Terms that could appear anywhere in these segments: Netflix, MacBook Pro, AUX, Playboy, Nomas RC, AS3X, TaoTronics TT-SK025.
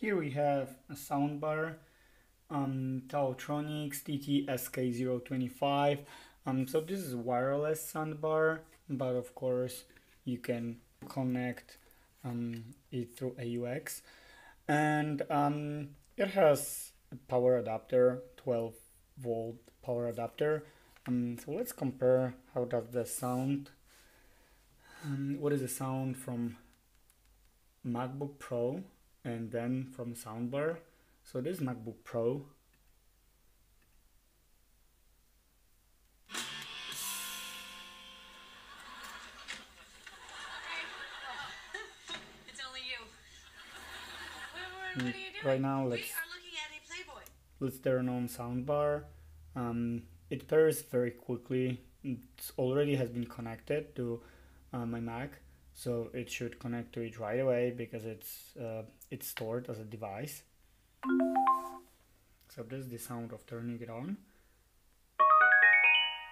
Here we have a soundbar, TaoTronics TT-SK025. So this is a wireless soundbar, but of course you can connect it through AUX. And it has a power adapter, 12-volt power adapter. So let's compare how does the sound, what is the sound from MacBook Pro and then from soundbar. So this is MacBook Pro. It's only you. What are you doing? Right now, we are looking at a Playboy. Let's turn on soundbar. It pairs very quickly. It already has been connected to my Mac, so it should connect to it right away because it's stored as a device. So this is the sound of turning it on,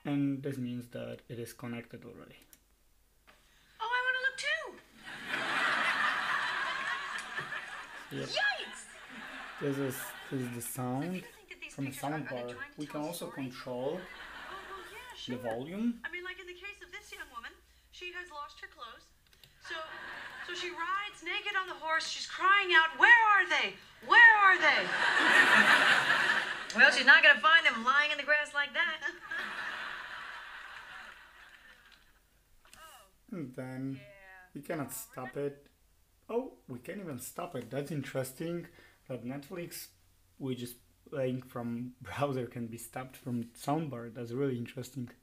and this means that it is connected already. Oh, I want to look too! Yep. Yikes! This is the sound from a soundbar. We can also control the volume. I mean, like in the case of this young woman, she has lost her clothes. So she rides naked on the horse. She's crying out, "Where are they? Where are they?" Well, she's not going to find them lying in the grass like that. And then you cannot stop it. Oh, we can't even stop it. That's interesting that Netflix, we just playing from browser, can be stopped from soundbar. That's really interesting.